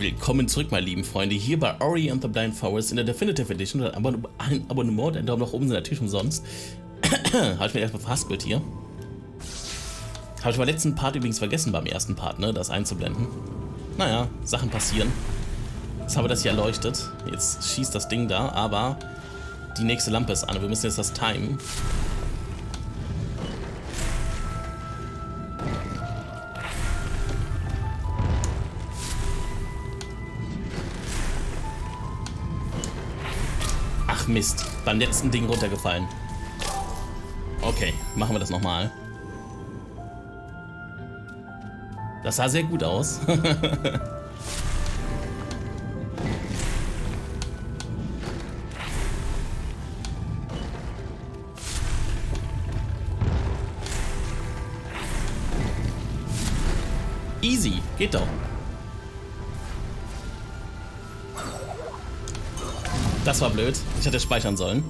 Willkommen zurück, meine lieben Freunde, hier bei Ori and the Blind Forest in der Definitive Edition. Aber ein Abonnement, ein Daumen nach oben sind natürlich umsonst. Habe ich mir erstmal verhaspelt hier. Habe ich beim letzten Part übrigens vergessen, beim ersten Part, ne, das einzublenden. Naja, Sachen passieren. Jetzt haben wir das hier erleuchtet. Jetzt schießt das Ding da, aber die nächste Lampe ist an und wir müssen jetzt das timen. Mist, beim letzten Ding runtergefallen. Okay, machen wir das nochmal. Das sah sehr gut aus. Easy, geht doch. Das war blöd. Ich hätte speichern sollen.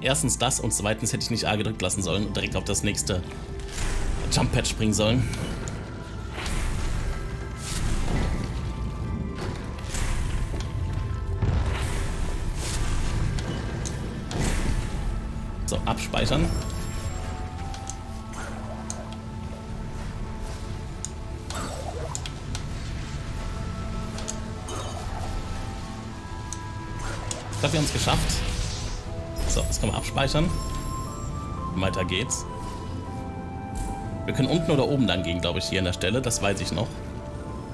Erstens das und zweitens hätte ich nicht A gedrückt lassen sollen und direkt auf das nächste Jump-Pad springen sollen. So, abspeichern. Wir haben es geschafft. So, das können wir abspeichern. Weiter geht's. Wir können unten oder oben dann gehen, glaube ich, hier an der Stelle. Das weiß ich noch.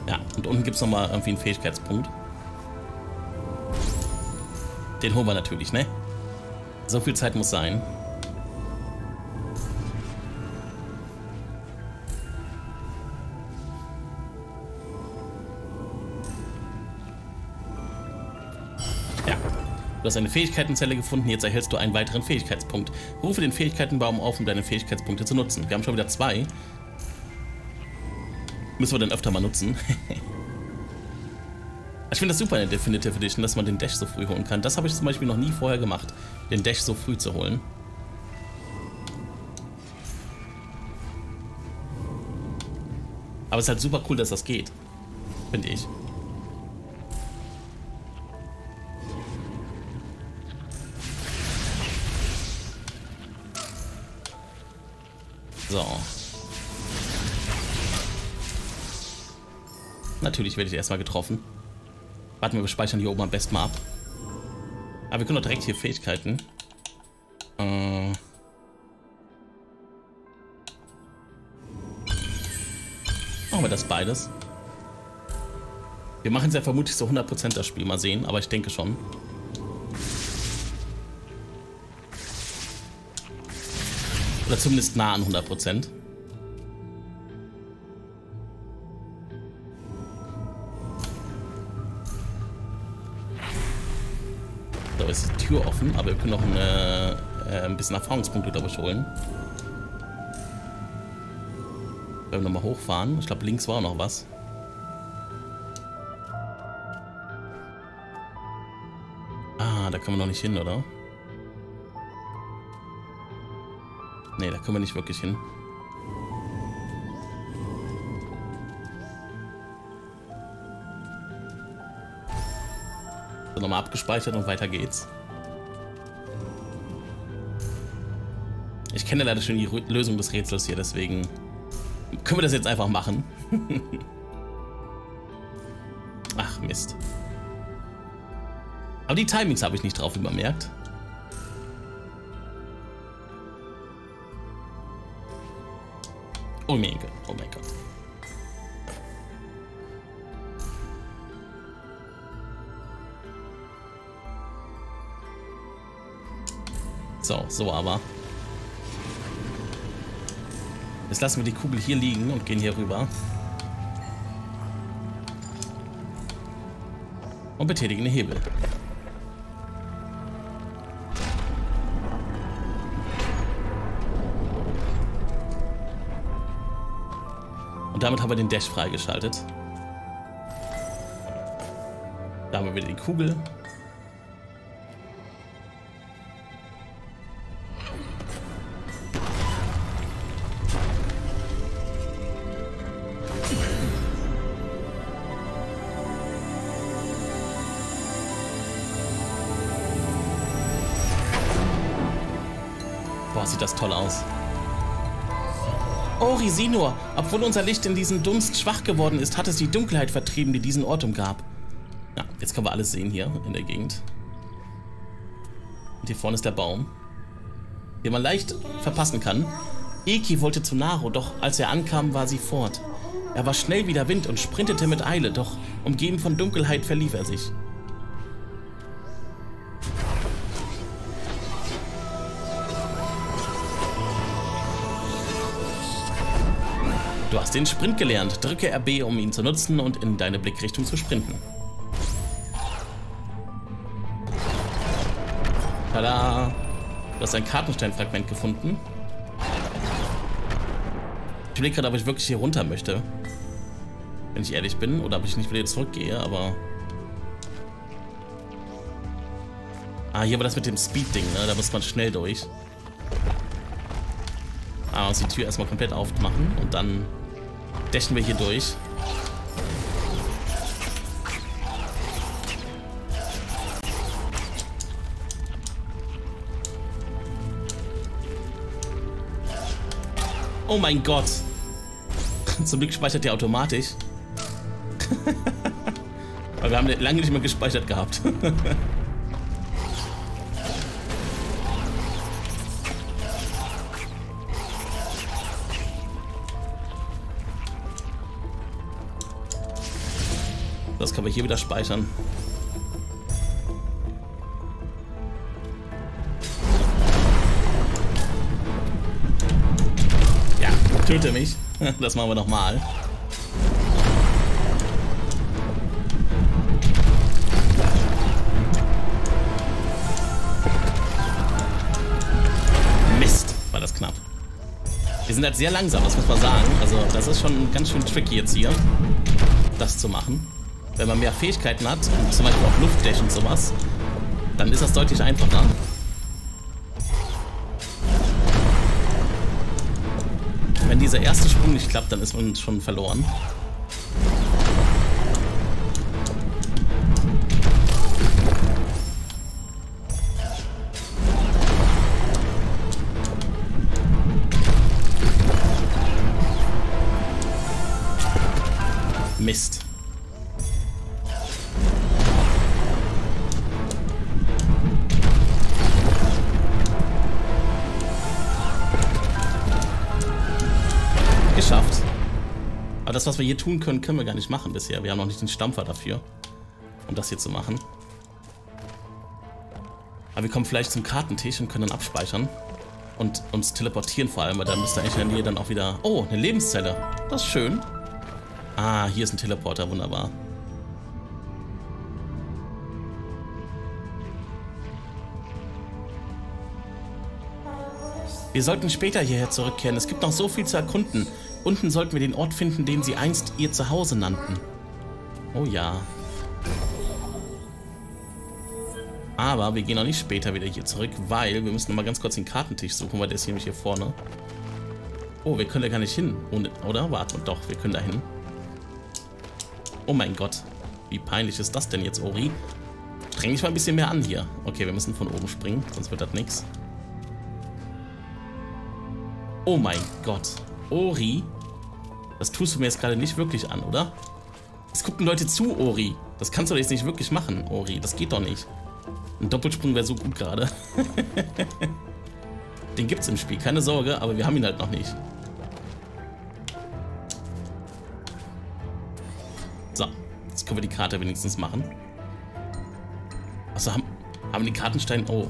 Ja, und unten gibt es nochmal irgendwie einen Fähigkeitspunkt. Den holen wir natürlich, ne? So viel Zeit muss sein. Du hast eine Fähigkeitenzelle gefunden, jetzt erhältst du einen weiteren Fähigkeitspunkt. Rufe den Fähigkeitenbaum auf, um deine Fähigkeitspunkte zu nutzen. Wir haben schon wieder 2. Müssen wir dann öfter mal nutzen. Ich finde das super in der Definitive Edition, dass man den Dash so früh holen kann. Das habe ich zum Beispiel noch nie vorher gemacht, den Dash so früh zu holen. Aber es ist halt super cool, dass das geht. Finde ich. So. Natürlich werde ich erstmal getroffen. Warten wir speichern hier oben am besten mal ab. Aber wir können doch direkt hier Fähigkeiten. Machen wir das beides. Wir machen es ja vermutlich so 100% das Spiel. Mal sehen, aber ich denke schon. Oder zumindest nah an 100%. Da ist die Tür offen, aber wir können noch ein bisschen Erfahrungspunkte, glaube ich, holen. Wenn wir nochmal hochfahren. Ich glaube, links war auch noch was. Ah, da können wir noch nicht hin, oder? Nee, da können wir nicht wirklich hin. So, nochmal abgespeichert und weiter geht's. Ich kenne leider schon die Lösung des Rätsels hier, deswegen können wir das jetzt einfach machen. Ach, Mist. Aber die Timings habe ich nicht drauf, wie man merkt. Oh mein Gott, oh mein Gott. So, so aber. Jetzt lassen wir die Kugel hier liegen und gehen hier rüber. Und betätigen den Hebel. Damit haben wir den Dash freigeschaltet. Da haben wir wieder die Kugel. Boah, sieht das toll aus. Ori, sieh nur! Obwohl unser Licht in diesem Dunst schwach geworden ist, hat es die Dunkelheit vertrieben, die diesen Ort umgab. Ja, jetzt können wir alles sehen hier in der Gegend. Und hier vorne ist der Baum, den man leicht verpassen kann. Eki wollte zu Naro, doch als er ankam, war sie fort. Er war schnell wie der Wind und sprintete mit Eile, doch umgeben von Dunkelheit verlief er sich. Du hast den Sprint gelernt. Drücke RB, um ihn zu nutzen und in deine Blickrichtung zu sprinten. Tada! Du hast ein Kartensteinfragment gefunden. Ich überlege gerade, ob ich wirklich hier runter möchte. Wenn ich ehrlich bin. Oder ob ich nicht wieder zurückgehe, aber... Ah, hier war das mit dem Speed-Ding, ne? Da muss man schnell durch. Ah, uns die Tür erstmal komplett aufmachen und dann dashen wir hier durch. Oh mein Gott! Zum Glück speichert der automatisch. Weil wir haben lange nicht mehr gespeichert gehabt. Das können wir hier wieder speichern. Töte mich. Das machen wir nochmal. Mist, war das knapp. Wir sind halt sehr langsam, das muss man sagen. Also das ist schon ganz schön tricky jetzt hier, das zu machen. Wenn man mehr Fähigkeiten hat, zum Beispiel auch Luftdash und sowas, dann ist das deutlich einfacher. Wenn dieser erste Sprung nicht klappt, dann ist man schon verloren. Mist. Das, was wir hier tun können, können wir gar nicht machen bisher. Wir haben noch nicht den Stampfer dafür, um das hier zu machen. Aber wir kommen vielleicht zum Kartentisch und können dann abspeichern. Und uns teleportieren vor allem, weil dann müsste eigentlich in der Nähe dann auch wieder... Oh, eine Lebenszelle. Das ist schön. Ah, hier ist ein Teleporter. Wunderbar. Wir sollten später hierher zurückkehren. Es gibt noch so viel zu erkunden. Unten sollten wir den Ort finden, den sie einst ihr Zuhause nannten. Oh ja. Aber wir gehen noch nicht später wieder hier zurück, weil wir müssen noch mal ganz kurz den Kartentisch suchen, weil der ist nämlich hier vorne. Oh, wir können da gar nicht hin, oder? Warte, doch, wir können da hin. Oh mein Gott. Wie peinlich ist das denn jetzt, Ori? Streng dich mal ein bisschen mehr an hier. Okay, wir müssen von oben springen, sonst wird das nichts. Oh mein Gott. Ori, das tust du mir jetzt gerade nicht wirklich an, oder? Es gucken Leute zu, Ori. Das kannst du doch jetzt nicht wirklich machen, Ori. Das geht doch nicht. Ein Doppelsprung wäre so gut gerade. Den gibt's im Spiel, keine Sorge, aber wir haben ihn halt noch nicht. So, jetzt können wir die Karte wenigstens machen. Achso, haben die Kartensteine... Oh.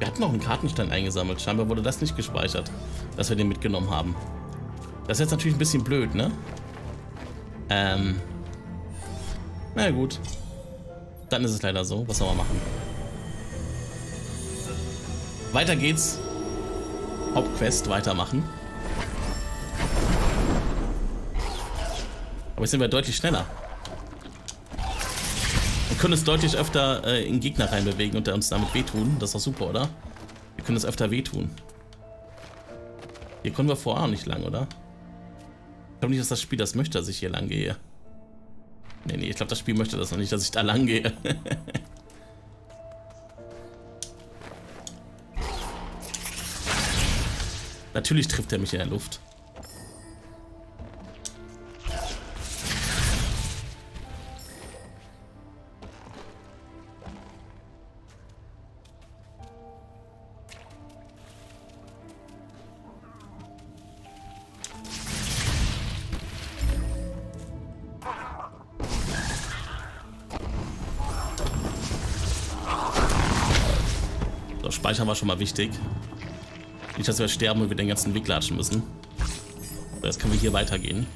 Wir hatten noch einen Kartenstein eingesammelt. Scheinbar wurde das nicht gespeichert, dass wir den mitgenommen haben. Das ist jetzt natürlich ein bisschen blöd, ne? Na gut. Dann ist es leider so. Was soll man machen? Weiter geht's. Hauptquest weitermachen. Aber jetzt sind wir deutlich schneller. Wir können es deutlich öfter in Gegner reinbewegen und uns damit wehtun. Das ist doch super, oder? Wir können es öfter wehtun. Hier konnten wir vorher auch nicht lang, oder? Ich glaube nicht, dass das Spiel das möchte, dass ich hier lang gehe. Nee, nee, ich glaube, das Spiel möchte das noch nicht, dass ich da lang gehe. Natürlich trifft er mich in der Luft. Speichern war schon mal wichtig. Nicht, dass wir sterben und wir den ganzen Weg latschen müssen. Aber jetzt können wir hier weitergehen.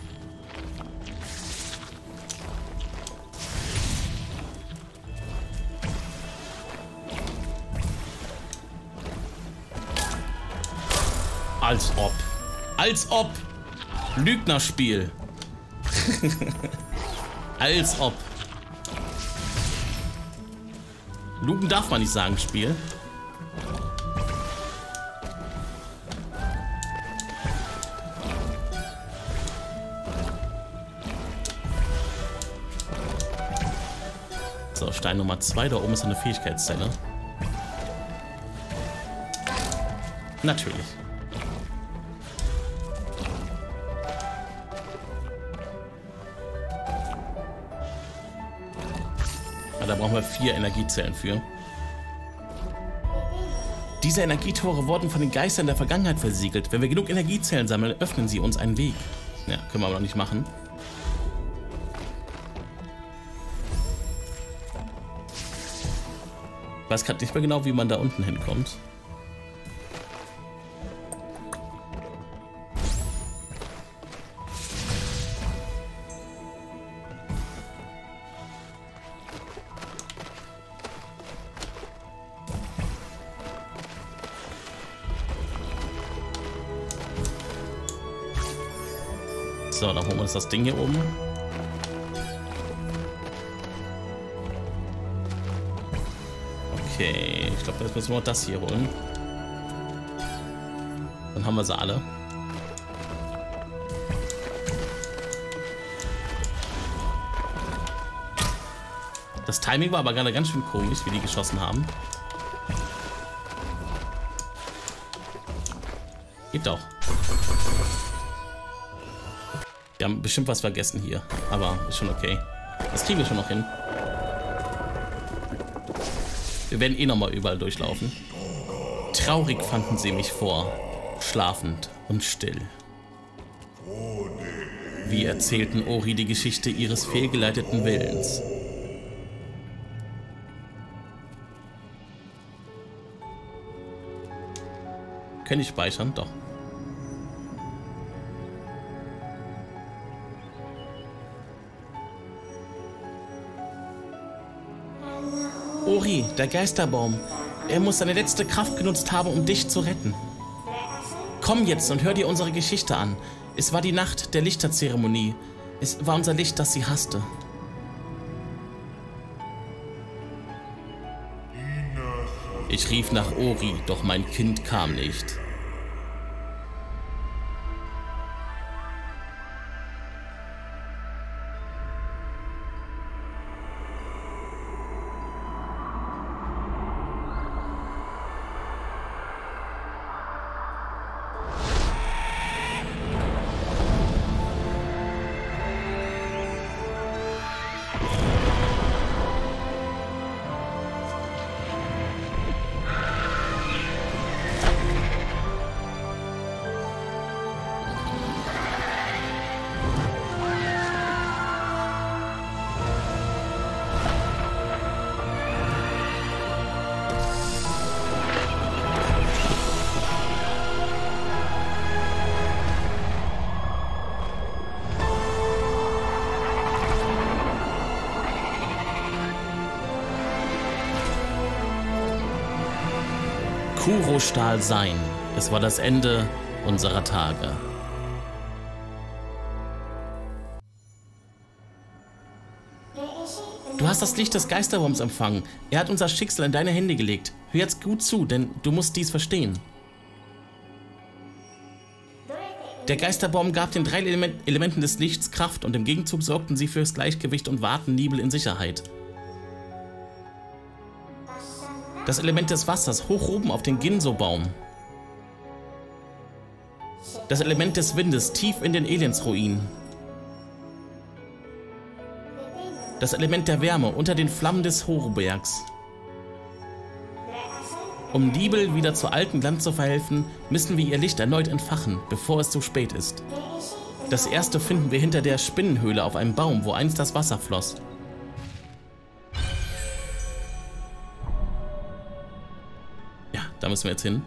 Als ob. Als ob! Lügnerspiel. Als ob. Lügen darf man nicht sagen, Spiel. Stein Nummer 2, da oben ist eine Fähigkeitszelle. Natürlich. Ja, da brauchen wir 4 Energiezellen für. Diese Energietore wurden von den Geistern der Vergangenheit versiegelt. Wenn wir genug Energiezellen sammeln, öffnen sie uns einen Weg. Ja, können wir aber noch nicht machen. Ich weiß gerade nicht mehr genau, wie man da unten hinkommt. So, dann holen wir uns das Ding hier oben. Okay, ich glaube, jetzt müssen wir auch das hier holen. Dann haben wir sie alle. Das Timing war aber gerade ganz schön komisch, wie die geschossen haben. Geht doch. Wir haben bestimmt was vergessen hier, aber ist schon okay. Das kriegen wir schon noch hin. Wir werden eh nochmal überall durchlaufen. Traurig fanden sie mich vor, schlafend und still. Wir erzählten Ori die Geschichte ihres fehlgeleiteten Willens. Kann ich speichern? Doch. Ori, der Geisterbaum. Er muss seine letzte Kraft genutzt haben, um dich zu retten. Komm jetzt und hör dir unsere Geschichte an. Es war die Nacht der Lichterzeremonie. Es war unser Licht, das sie hasste. Ich rief nach Ori, doch mein Kind kam nicht. Kurostahl sein. Es war das Ende unserer Tage. Du hast das Licht des Geisterwurms empfangen. Er hat unser Schicksal in deine Hände gelegt. Hör jetzt gut zu, denn du musst dies verstehen. Der Geisterbaum gab den 3 Elementen des Lichts Kraft und im Gegenzug sorgten sie fürs Gleichgewicht und wahrten Nibel in Sicherheit. Das Element des Wassers, hoch oben auf den Ginso-Baum. Das Element des Windes tief in den Elendsruinen. Das Element der Wärme unter den Flammen des Horobergs. Um Nibel wieder zur alten Glanz zu verhelfen, müssen wir ihr Licht erneut entfachen, bevor es zu spät ist. Das erste finden wir hinter der Spinnenhöhle auf einem Baum, wo einst das Wasser floss. Ja, da müssen wir jetzt hin.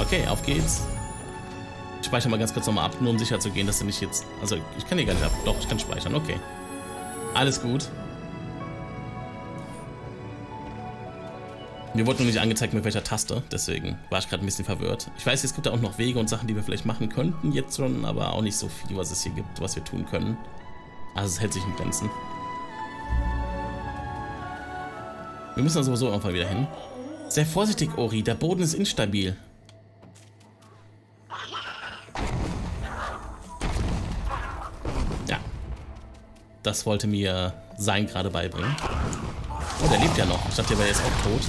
Okay, auf geht's. Ich speichere mal ganz kurz nochmal ab, nur um sicher zu gehen, dass du nicht jetzt... Also, ich kann hier gar nicht ab. Doch, ich kann speichern, okay. Alles gut. Mir wurde noch nicht angezeigt, mit welcher Taste, deswegen war ich gerade ein bisschen verwirrt. Ich weiß, es gibt da auch noch Wege und Sachen, die wir vielleicht machen könnten jetzt schon, aber auch nicht so viel, was es hier gibt, was wir tun können. Also es hält sich in Grenzen. Wir müssen da sowieso auf jeden Fall wieder hin. Sei vorsichtig, Ori, der Boden ist instabil. Ja. Das wollte mir Sein gerade beibringen. Oh, der lebt ja noch. Ich dachte, der wäre jetzt auch tot.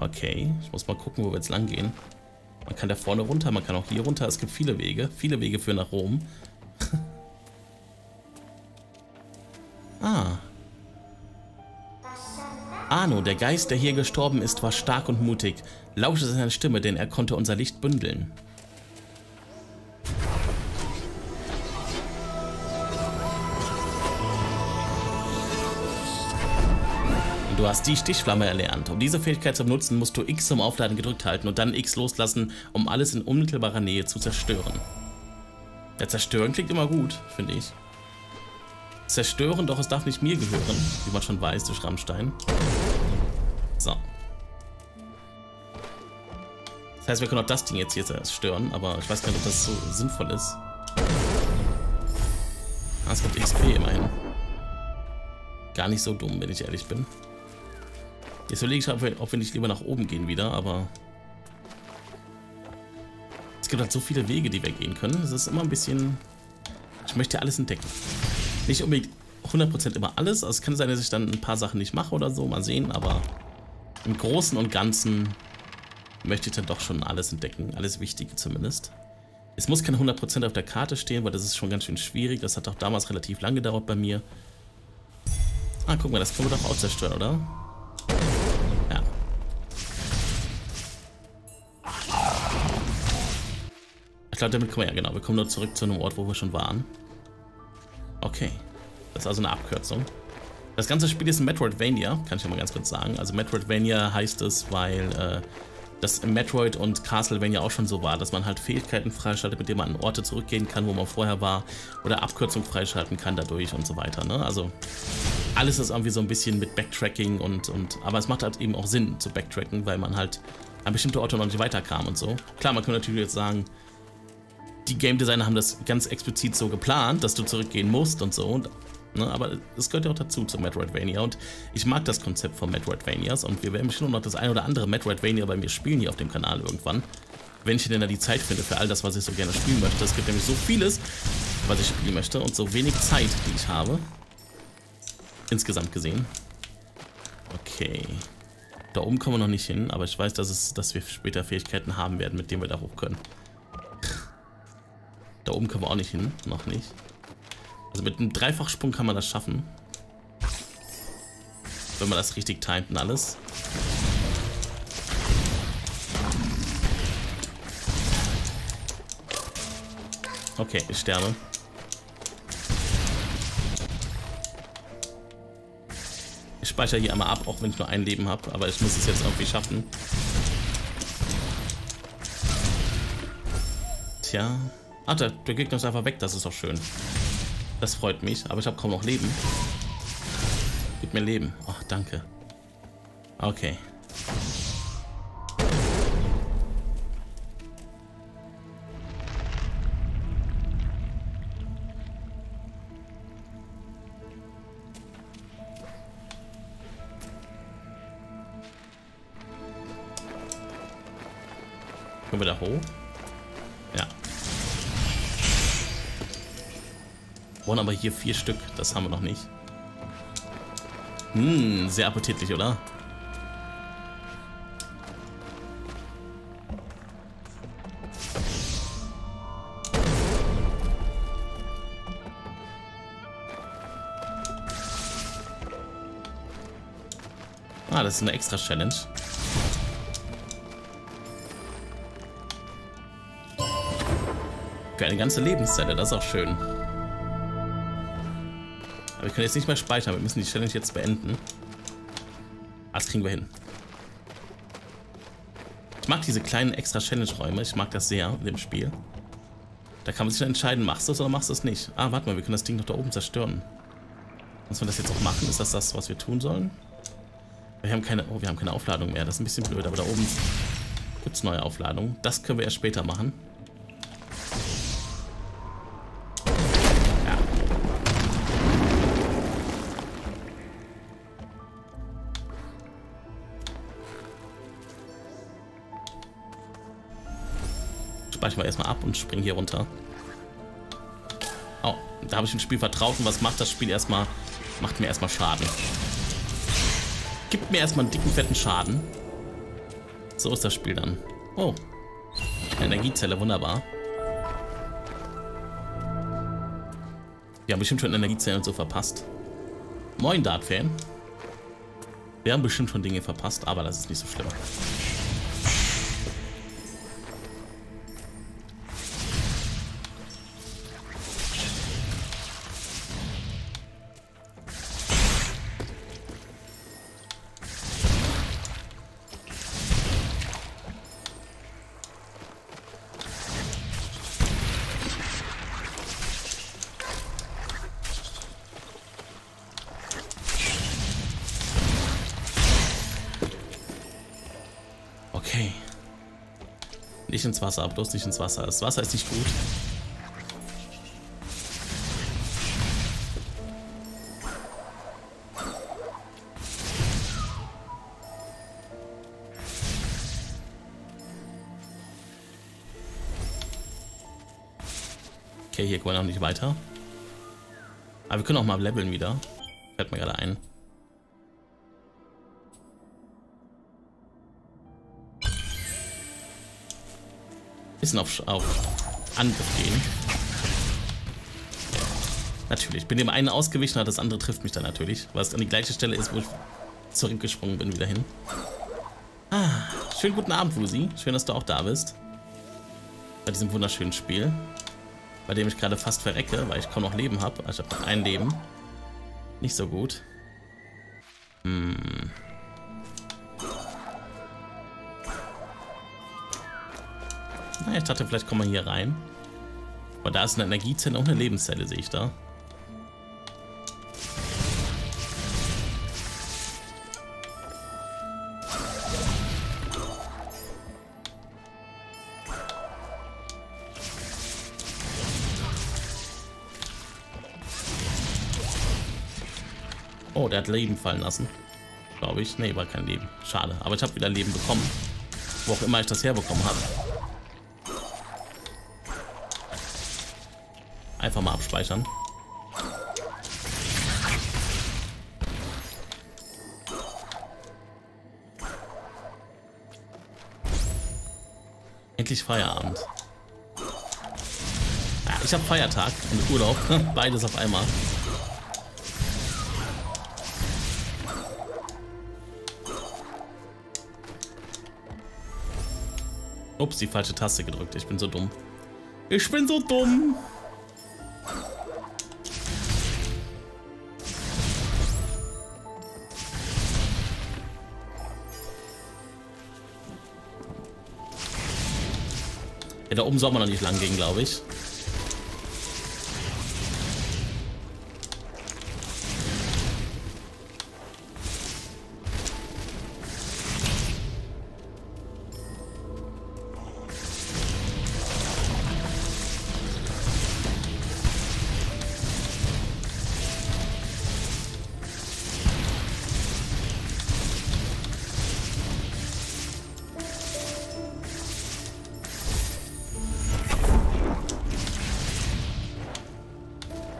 Okay, ich muss mal gucken, wo wir jetzt lang gehen. Man kann da vorne runter, man kann auch hier runter. Es gibt viele Wege. Viele Wege führen nach Rom. Ah. Arno, der Geist, der hier gestorben ist, war stark und mutig. Lausche seiner Stimme, denn er konnte unser Licht bündeln. Du hast die Stichflamme erlernt. Um diese Fähigkeit zu benutzen, musst du X zum Aufladen gedrückt halten und dann X loslassen, um alles in unmittelbarer Nähe zu zerstören. Ja, zerstören klingt immer gut, finde ich. Zerstören, doch es darf nicht mir gehören, wie man schon weiß, durch Rammstein. So. Das heißt, wir können auch das Ding jetzt hier zerstören, aber ich weiß gar nicht, ob das so sinnvoll ist. Ah, es gibt XP immerhin. Gar nicht so dumm, wenn ich ehrlich bin. Jetzt überlege ich, ob wir nicht lieber nach oben gehen wieder, aber... Es gibt halt so viele Wege, die wir gehen können. Es ist immer ein bisschen... Ich möchte alles entdecken. Nicht unbedingt 100% immer alles. Also es kann sein, dass ich dann ein paar Sachen nicht mache oder so. Mal sehen, aber im Großen und Ganzen möchte ich dann doch schon alles entdecken. Alles Wichtige zumindest. Es muss kein 100% auf der Karte stehen, weil das ist schon ganz schön schwierig. Das hat auch damals relativ lang gedauert bei mir. Ah, guck mal, das können wir doch auch zerstören, oder? Ja. Ich glaube, damit kommen wir ja, genau. Wir kommen nur zurück zu einem Ort, wo wir schon waren. Okay, das ist also eine Abkürzung. Das ganze Spiel ist ein Metroidvania, kann ich ja mal ganz kurz sagen. Also Metroidvania heißt es, weil das in Metroid und Castlevania auch schon so war, dass man halt Fähigkeiten freischaltet, mit denen man an Orte zurückgehen kann, wo man vorher war, oder Abkürzungen freischalten kann dadurch und so weiter. Ne? Also alles ist irgendwie so ein bisschen mit Backtracking und aber es macht halt eben auch Sinn zu backtracken, weil man halt an bestimmte Orte noch nicht weiterkam und so. Klar, man kann natürlich jetzt sagen, die Game Designer haben das ganz explizit so geplant, dass du zurückgehen musst und so. Und, ne, aber es gehört ja auch dazu zu Metroidvania. Und ich mag das Konzept von Metroidvanias. Und wir werden bestimmt noch das ein oder andere Metroidvania bei mir spielen hier auf dem Kanal irgendwann. Wenn ich denn da die Zeit finde für all das, was ich so gerne spielen möchte. Es gibt nämlich so vieles, was ich spielen möchte. Und so wenig Zeit, die ich habe. Insgesamt gesehen. Okay. Da oben kommen wir noch nicht hin. Aber ich weiß, dass wir später Fähigkeiten haben werden, mit denen wir da hoch können. Da oben können wir auch nicht hin, noch nicht. Also mit einem Dreifachsprung kann man das schaffen. Wenn man das richtig timet und alles. Okay, ich sterbe. Ich speichere hier einmal ab, auch wenn ich nur ein Leben habe, aber ich muss es jetzt irgendwie schaffen. Tja. Ah, der Gegner ist einfach weg, das ist doch schön. Das freut mich, aber ich habe kaum noch Leben. Gib mir Leben. Ach, danke. Okay. Können wir da hoch? Wollen aber hier 4 Stück. Das haben wir noch nicht. Hm, sehr appetitlich, oder? Ah, das ist eine extra Challenge. Für eine ganze Lebenszelle, das ist auch schön. Aber wir können jetzt nicht mehr speichern, wir müssen die Challenge jetzt beenden. Das kriegen wir hin. Ich mag diese kleinen extra Challenge-Räume, ich mag das sehr in dem Spiel. Da kann man sich dann entscheiden, machst du es oder machst du es nicht. Ah, warte mal, wir können das Ding noch da oben zerstören. Muss man das jetzt auch machen? Ist das das, was wir tun sollen? Wir haben keine, oh, wir haben keine Aufladung mehr. Das ist ein bisschen blöd, aber da oben gibt es neue Aufladungen. Das können wir erst später machen. Ja. Speichern wir erstmal ab und springen hier runter. Oh, da habe ich dem Spiel vertraut und was macht das Spiel erstmal? Macht mir erstmal Schaden. Gibt mir erstmal einen dicken, fetten Schaden. So ist das Spiel dann. Oh. Eine Energiezelle, wunderbar. Wir haben bestimmt schon Energiezellen und so verpasst. Moin, Dart-Fan. Wir haben bestimmt schon Dinge verpasst, aber das ist nicht so schlimm. Nicht ins Wasser, bloß nicht ins Wasser. Das Wasser ist nicht gut. Okay, hier kommen wir noch nicht weiter. Aber wir können auch mal leveln wieder. Fällt mir gerade ein. Bisschen auf Angriff gehen. Natürlich, bin dem einen ausgewichen, das andere trifft mich dann natürlich, weil es an die gleiche Stelle ist, wo ich zurückgesprungen bin, wieder hin. Ah, schönen guten Abend, Wusi. Schön, dass du auch da bist. Bei diesem wunderschönen Spiel, bei dem ich gerade fast verrecke, weil ich kaum noch Leben habe. Also ich habe noch ein Leben. Nicht so gut. Hm. Ich dachte, vielleicht kommen wir hier rein. Aber da ist eine Energiezelle und eine Lebenszelle, sehe ich da. Oh, der hat Leben fallen lassen. Glaube ich. Nee, war kein Leben. Schade. Aber ich habe wieder Leben bekommen. Wo auch immer ich das herbekommen habe. Einfach mal abspeichern. Endlich Feierabend. Ja, ich habe Feiertag und Urlaub. Beides auf einmal. Ups, die falsche Taste gedrückt. Ich bin so dumm. Ich bin so dumm. Da oben soll man noch nicht lang gehen, glaube ich.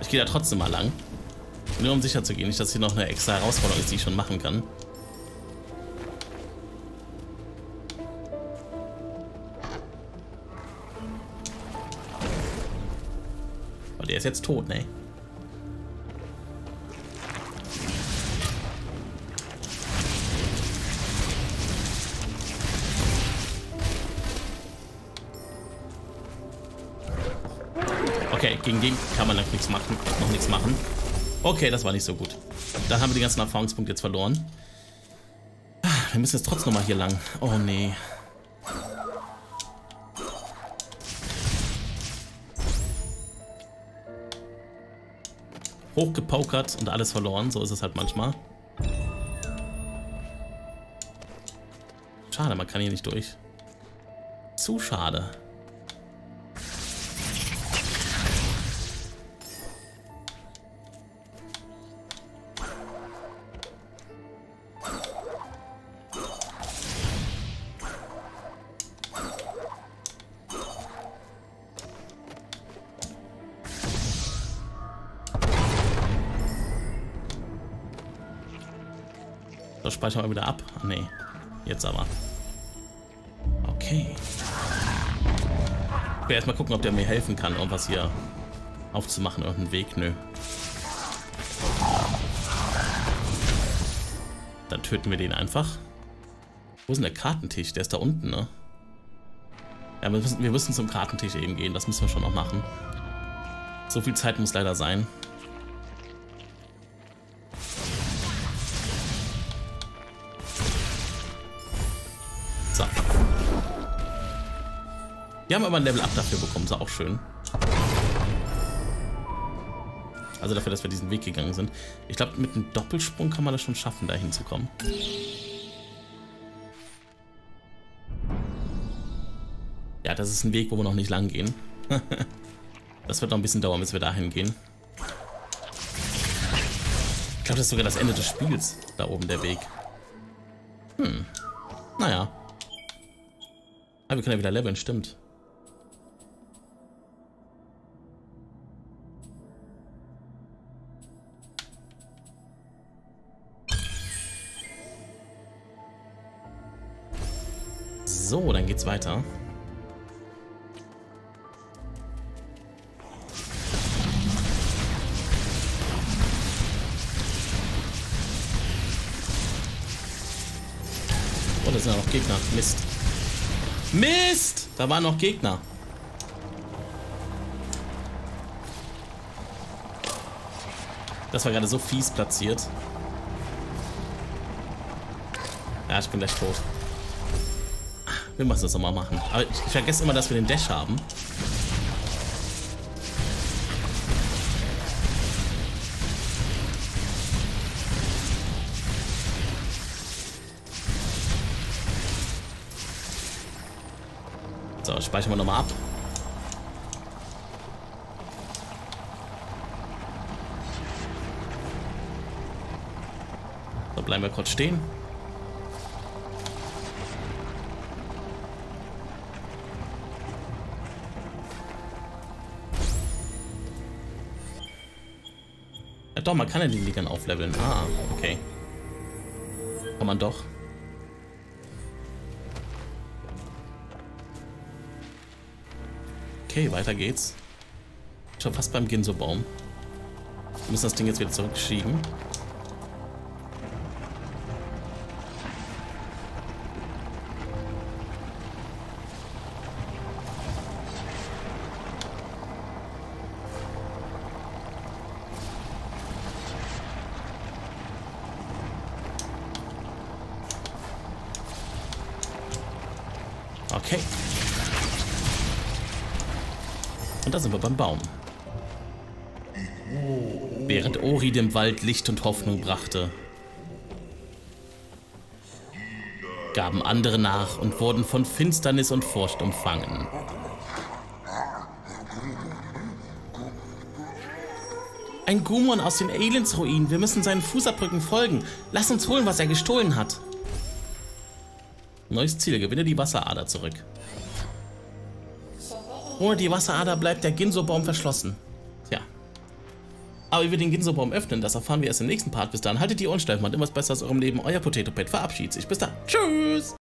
Ich gehe da trotzdem mal lang. Nur um sicher zu gehen, nicht, dass hier noch eine extra Herausforderung ist, die ich schon machen kann. Aber der ist jetzt tot, ne? Okay, gegen den kann man noch nichts machen. Okay, das war nicht so gut. Dann haben wir die ganzen Erfahrungspunkte jetzt verloren. Wir müssen jetzt trotzdem nochmal hier lang. Oh nee. Hochgepokert und alles verloren. So ist es halt manchmal. Schade, man kann hier nicht durch. Zu schade. Speichern wir wieder ab. Ah, nee. Jetzt aber. Okay. Ich will erstmal gucken, ob der mir helfen kann, um was hier aufzumachen. Irgendeinen Weg. Nö. Dann töten wir den einfach. Wo ist denn der Kartentisch? Der ist da unten, ne? Ja, wir müssen zum Kartentisch eben gehen. Das müssen wir schon noch machen. So viel Zeit muss leider sein. Wir haben aber ein Level Up dafür bekommen, ist auch schön. Also dafür, dass wir diesen Weg gegangen sind. Ich glaube, mit einem Doppelsprung kann man das schon schaffen, da hinzukommen. Ja, das ist ein Weg, wo wir noch nicht lang gehen. Das wird noch ein bisschen dauern, bis wir dahin gehen. Ich glaube, das ist sogar das Ende des Spiels, da oben der Weg. Hm. Naja. Ah, wir können ja wieder leveln, stimmt. So, dann geht's weiter. Oh, da sind ja noch Gegner. Mist. Mist! Da waren noch Gegner. Das war gerade so fies platziert. Ja, ich bin gleich tot. Wir müssen das nochmal machen. Aber ich vergesse immer, dass wir den Dash haben. So, speichern wir nochmal ab. So, bleiben wir kurz stehen. Ja doch, man kann ja die Ligern aufleveln. Ah, okay. Kann man doch. Okay, weiter geht's. Schon fast beim Ginso-Baum. Wir müssen das Ding jetzt wieder zurückschieben. Okay. Und da sind wir beim Baum. Während Ori dem Wald Licht und Hoffnung brachte, gaben andere nach und wurden von Finsternis und Furcht umfangen. Ein Gumon aus den Elendsruinen. Wir müssen seinen Fußabdrücken folgen. Lass uns holen, was er gestohlen hat. Neues Ziel. Gewinne die Wasserader zurück. Ohne die Wasserader bleibt der Ginso-Baum verschlossen. Tja. Aber wie wir den Ginso-Baum öffnen, das erfahren wir erst im nächsten Part. Bis dann, haltet die Ohren steif, macht immer das Beste aus eurem Leben. Euer Potato Pet verabschiedet sich. Bis dann. Tschüss!